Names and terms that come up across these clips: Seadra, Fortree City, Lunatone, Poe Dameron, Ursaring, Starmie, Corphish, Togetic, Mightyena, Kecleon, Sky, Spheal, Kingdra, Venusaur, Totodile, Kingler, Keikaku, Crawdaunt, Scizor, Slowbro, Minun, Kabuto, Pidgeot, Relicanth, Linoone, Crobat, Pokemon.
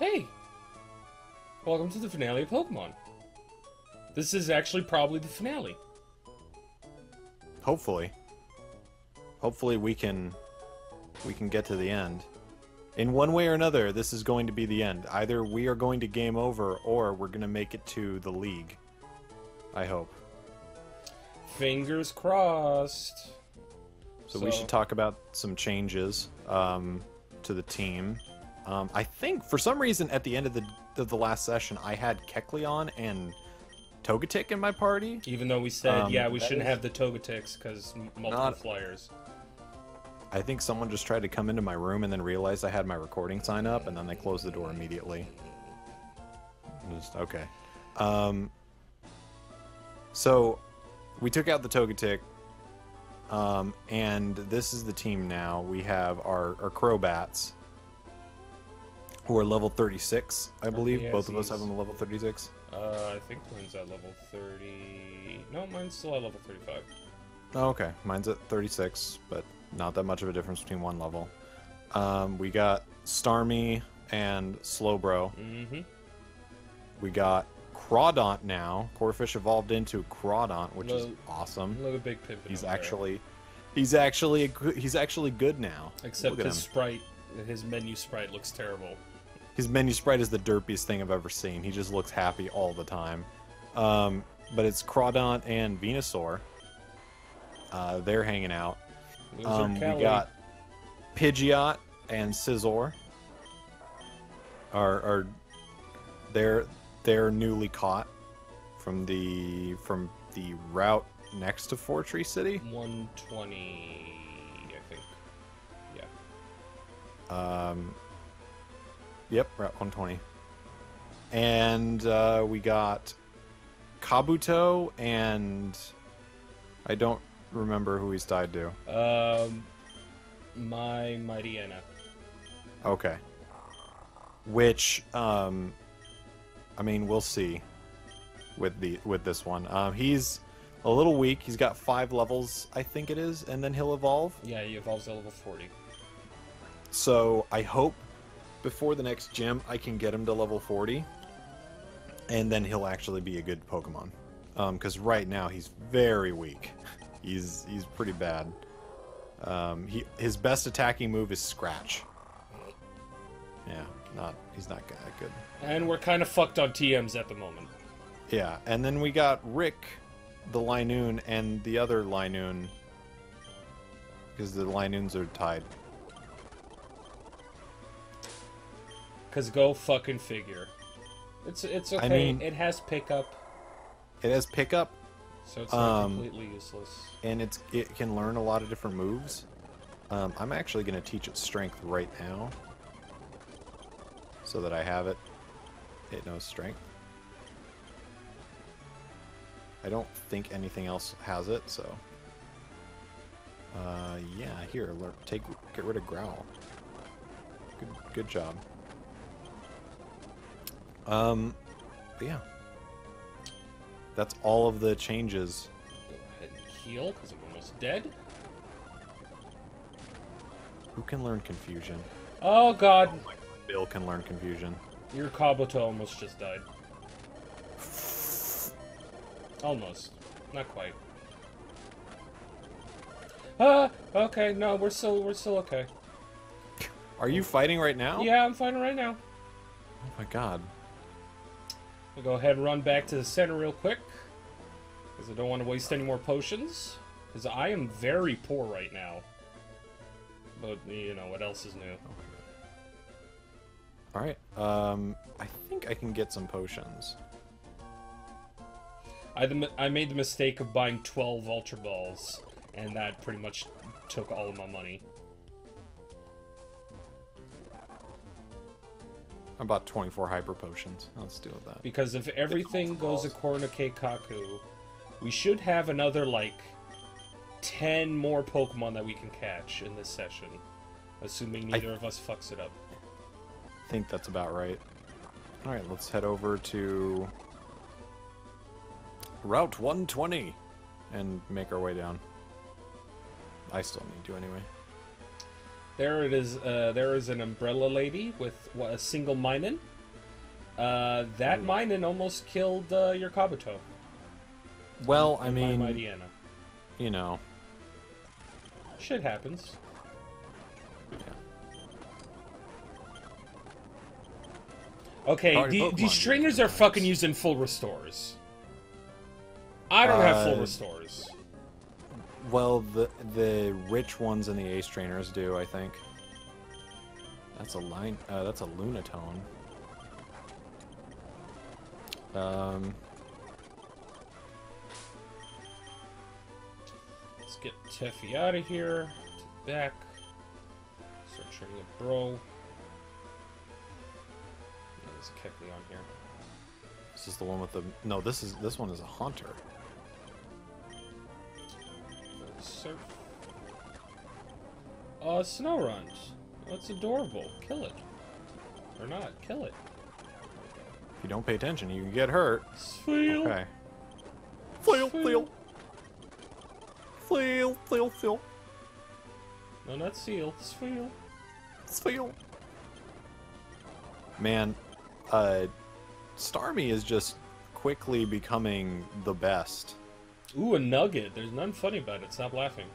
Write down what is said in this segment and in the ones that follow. Hey! Welcome to the finale of Pokemon. This is actually probably the finale. Hopefully. Hopefully we can get to the end. In one way or another, this is going to be the end. Either we are going to game over, or we're going to make it to the league. I hope. Fingers crossed. So we should talk about some changes to the team. I think, for some reason, at the end of the last session, I had Kecleon and Togetic in my party. Even though we said, yeah, we shouldn't have the Togetics, because multiple flyers. I think someone just tried to come into my room and then realized I had my recording sign up, and then they closed the door immediately. Just, okay. So, we took out the Togetic, and this is the team now. We have our Crobats, who are level 36, I believe. Both of us have them at level 36. I think mine's at level 30... No, mine's still at level 35. Oh, okay. Mine's at 36, but... not that much of a difference between one level. We got Starmie and Slowbro. Mm-hmm. We got Crawdaunt now. Corphish evolved into Crawdaunt, which is awesome. Look at Big Pimpin. He's actually good now. Except his sprite, his menu sprite looks terrible. His menu sprite is the derpiest thing I've ever seen. He just looks happy all the time. But it's Crawdaunt and Venusaur. They're hanging out. We got Pidgeot and Scizor. They're newly caught from the route next to Fortree City. 120, I think. Yeah. Yep, route 120. And we got Kabuto and I don't remember who he's tied to. My Mightyena. Okay. Which, I mean, we'll see with this one. He's a little weak. He's got 5 levels, I think it is, and then he'll evolve. Yeah, he evolves at level 40. So I hope before the next gym I can get him to level 40, and then he'll actually be a good Pokemon. Because right now he's very weak. He's pretty bad. His best attacking move is Scratch. Yeah, he's not that good. And we're kind of fucked on TMs at the moment. Yeah, and then we got Rick, the Linoone, and the other Linoone, because the Linoones are tied. Cause go fucking figure. It's okay. I mean, it has pickup. It has pickup. So it's not completely useless. And it can learn a lot of different moves. I'm actually going to teach it strength right now. So that I have it. It knows strength. I don't think anything else has it, so... yeah, here, get rid of Growl. Good job. But yeah. That's all of the changes. Go ahead and heal, because I'm almost dead. Who can learn Confusion? Oh, God. Oh, Bill can learn Confusion. Your Kabuto almost just died. Almost. Not quite. Ah, okay, no, we're still okay. Are you fighting right now? Yeah, I'm fighting right now. Oh, my God. I'll go ahead and run back to the center real quick, because I don't want to waste any more potions, because I am very poor right now. But, you know, what else is new? Alright, I think I can get some potions. I made the mistake of buying 12 Ultra Balls, and that pretty much took all of my money. I bought 24 hyper potions. Let's deal with that. Because if everything goes according to Keikaku, we should have another, like, 10 more Pokemon that we can catch in this session. Assuming neither of us fucks it up. I think that's about right. Alright, let's head over to... Route 120! And make our way down. I still need to, anyway. There it is. There is an umbrella lady with a single Minun. That Minun almost killed your Kabuto. Well, I mean, you know, shit happens. Okay, these stringers are fucking using full restores. I don't have full restores. Well, the rich ones and the ace trainers do, I think. That's a line. That's a Lunatone. Let's get Teffy out of here. Back. Searching the bro. Let's kick me on here. This is the one with the no. This one is a hunter. Surf. Snow runs. That's adorable. Kill it. Or not. Kill it. If you don't pay attention, you can get hurt. Flail. Okay. Flail, flail. Flail, flail, flail. No, not seal. Flail. Flail. Man, Starmie is just quickly becoming the best. Ooh, a nugget. There's nothing funny about it. Stop laughing.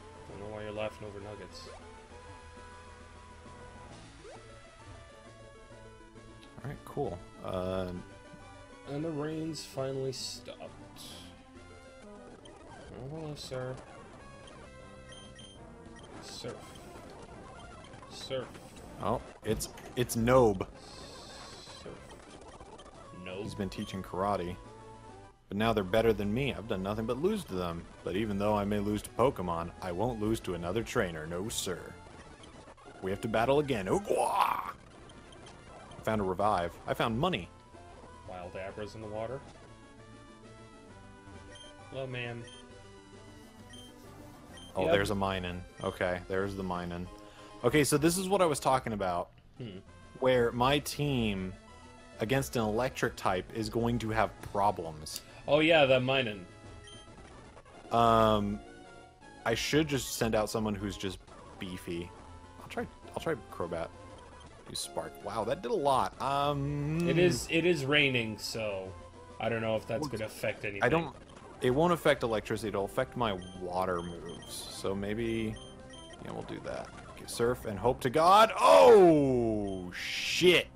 I don't know why you're laughing over nuggets. Alright, cool. And the rain's finally stopped. Oh, hello, sir. Surf. Surf. Oh, it's Nob. He's been teaching karate, but now they're better than me. I've done nothing but lose to them. But even though I may lose to Pokemon, I won't lose to another trainer. No, sir. We have to battle again. Oogwah! I found a revive. I found money. Wild Abra's in the water. Hello, man. Oh, yep. There's a Minun. Okay, there's the Minun. Okay, so this is what I was talking about, where my team against an electric type is going to have problems. Oh yeah, that Minun. I should just send out someone who's just beefy. I'll try Crobat. You spark. Wow, that did a lot. It is raining, so I don't know if that's going to affect anything. It won't affect electricity. It'll affect my water moves. So maybe yeah, we'll do that. Okay, surf and hope to God. Oh shit.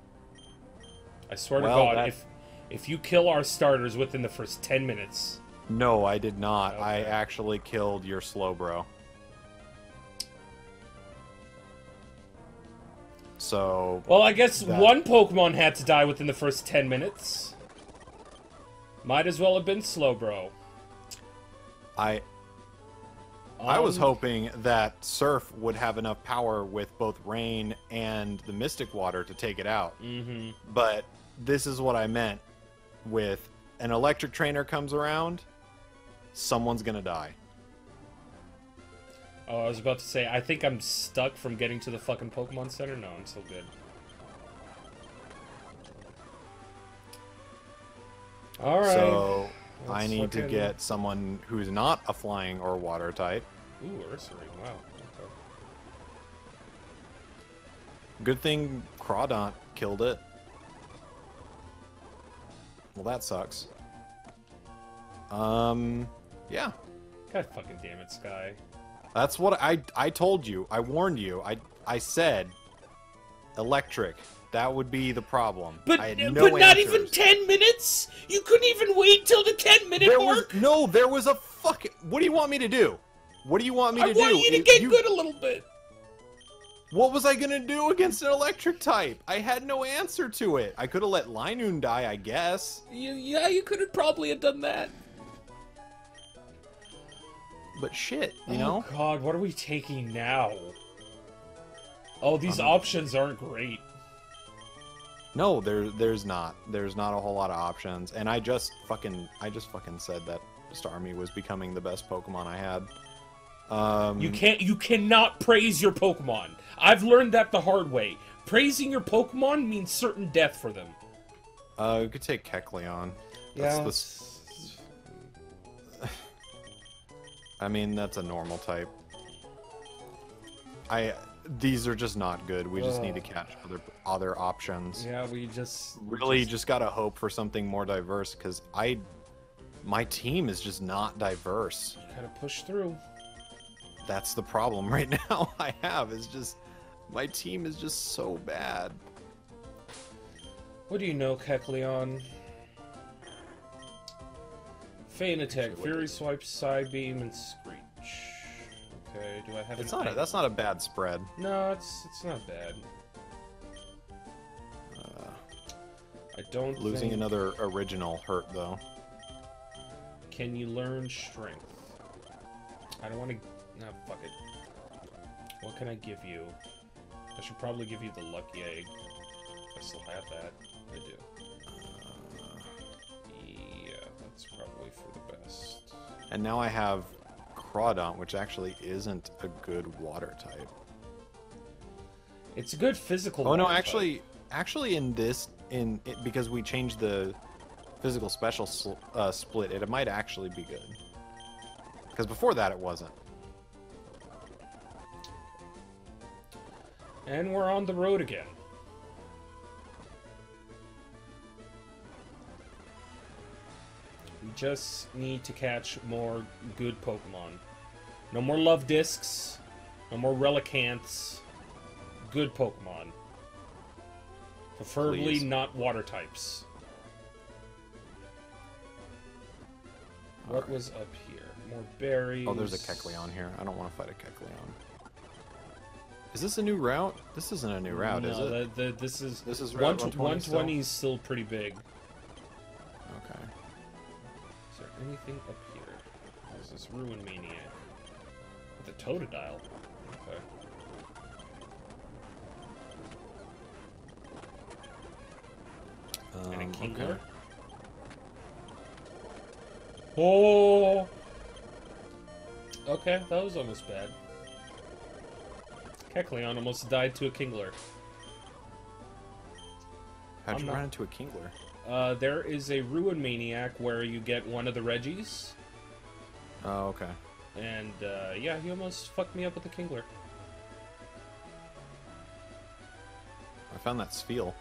I swear to God, if you kill our starters within the first 10 minutes... No, I did not. Okay. I actually killed your Slowbro. So... Well, I guess one Pokemon had to die within the first 10 minutes. Might as well have been Slowbro. I was hoping that Surf would have enough power with both Rain and the Mystic Water to take it out. But... This is what I meant with an electric trainer comes around, someone's gonna die. Oh, I was about to say, I think I'm stuck from getting to the fucking Pokemon Center. No, I'm still good. Alright. So, I need to get someone who's not a flying or water type. Ooh, Ursaring, wow. Okay. Good thing Crawdaunt killed it. Well, that sucks. Yeah. God fucking damn it, Sky. That's what I told you. I warned you. I said electric. That would be the problem. But I had no answers. Not even 10 minutes? You couldn't even wait till the 10-minute mark? No, there was a fucking... What do you want me to do? What do you want me to do? I want you to get good a little bit. What was I gonna do against an electric type? I had no answer to it. I could have let Linoon die, I guess. Yeah, you could have probably have done that. But shit, you know? Oh god, what are we taking now? Oh, these options aren't great. No, there's not. There's not a whole lot of options. And I just fucking said that Starmie was becoming the best Pokemon I had. You cannot praise your Pokemon. I've learned that the hard way. Praising your Pokemon means certain death for them. You could take Kecleon. Yeah. I mean, that's a normal type. These are just not good. We just need to catch other options. Yeah, we just really just gotta hope for something more diverse, because my team is just not diverse. Gotta push through. That's the problem right now. My team is just so bad. What do you know, Kecleon? Feint attack, Fury Swipe, Psy Beam, and Screech. Okay, do I have? That's not a bad spread. No, it's not bad. I don't. Losing another original hurt though. Can you learn Strength? I don't want to. No, fuck it. What can I give you? I should probably give you the Lucky Egg. I still have that. I do. Yeah, that's probably for the best. And now I have Crawdaunt, which actually isn't a good water type. It's a good physical. Oh no, actually, in it, because we changed the physical special split, it might actually be good. Because before that, it wasn't. And we're on the road again. We just need to catch more good Pokemon. No more Love Discs. No more Relicanths. Good Pokemon. Preferably not water types. All right. Was up here? More berries. Oh, there's a Kecleon here. I don't want to fight a Kecleon. Is this a new route? This isn't a new route, is it? No, this is route 120 is still pretty big. Okay. Anything up here? There's this Ruin Maniac. With a Totodile. Okay. And a Kingler. Okay. Oh! Okay, that was almost bad. Kecleon almost died to a Kingler. How'd you run into a Kingler? There is a Ruin Maniac where you get one of the Reggies. Oh, okay. And, yeah, he almost fucked me up with the Kingler. I found that Spheal.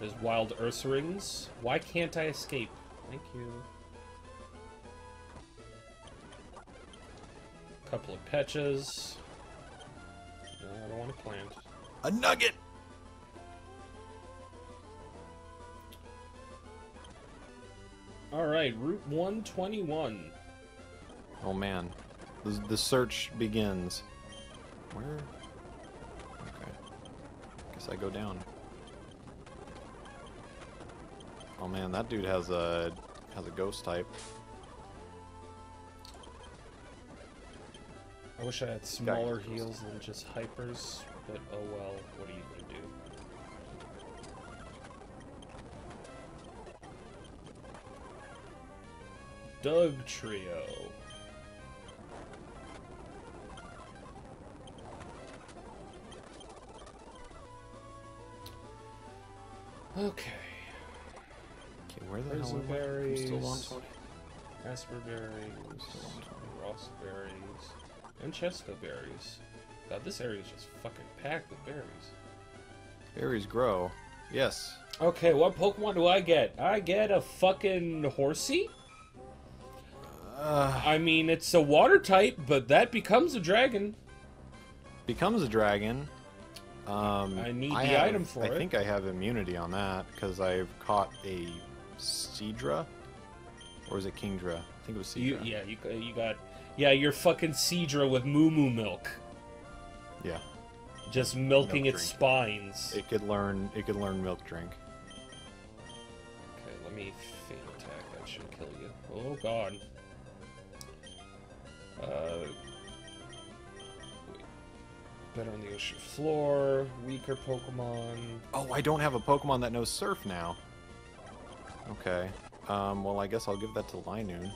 There's Wild Ursaring. Why can't I escape? Thank you. Couple of Petchas. No, I don't want to plant. A Nugget! Alright, Route 121. Oh man. The search begins. Where? Okay. Guess I go down. Oh man, that dude has a ghost type. I wish I had smaller heals than just hypers, but oh well, what are you gonna do? Doug Trio. Okay. Where the hell am I? I'm still on 20. Asperberries, Rossberries, and Chesco berries. God, this area is just fucking packed with berries. Berries grow. Yes. Okay, what Pokemon do I get? I get a fucking Horsey? I mean, it's a water type, but that becomes a dragon. Becomes a dragon. I need the item for it. I think I have immunity on that, because I've caught a Seadra? Or is it Kingdra? I think it was Seadra. You got... Yeah, you're fucking Seadra with Moo Moo Milk. Yeah. Just milking its spines. It could learn Milk Drink. Okay, let me Feint attack. That should kill you. Oh, God. Better on the ocean floor, weaker Pokemon. Oh, I don't have a Pokemon that knows Surf now. Okay. Well, I guess I'll give that to Linoon.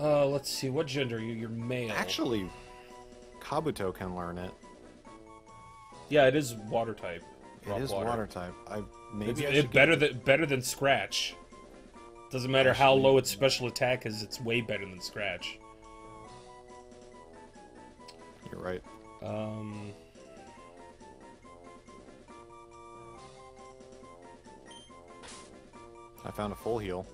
Let's see. What gender are you? You're male. Actually, Kabuto can learn it. Yeah, it is water type. It is water type. It's better than Scratch. Doesn't matter how low its special attack is, it's way better than Scratch. You're right. I found a full heal.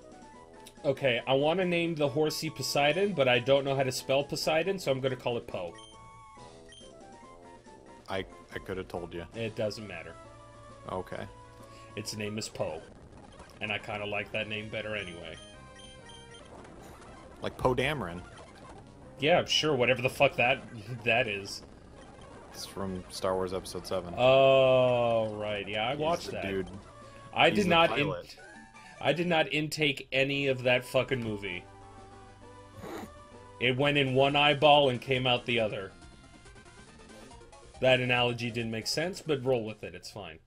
Okay, I want to name the horsey Poseidon, but I don't know how to spell Poseidon, so I'm going to call it Poe. I could have told you. It doesn't matter. Okay. Its name is Poe, and I kind of like that name better anyway. Like Poe Dameron. Yeah, sure, whatever the fuck that is. It's from Star Wars Episode 7. Oh, right, yeah, I watched that. Dude. I did not intake any of that fucking movie. It went in one eyeball and came out the other. That analogy didn't make sense, but roll with it, it's fine.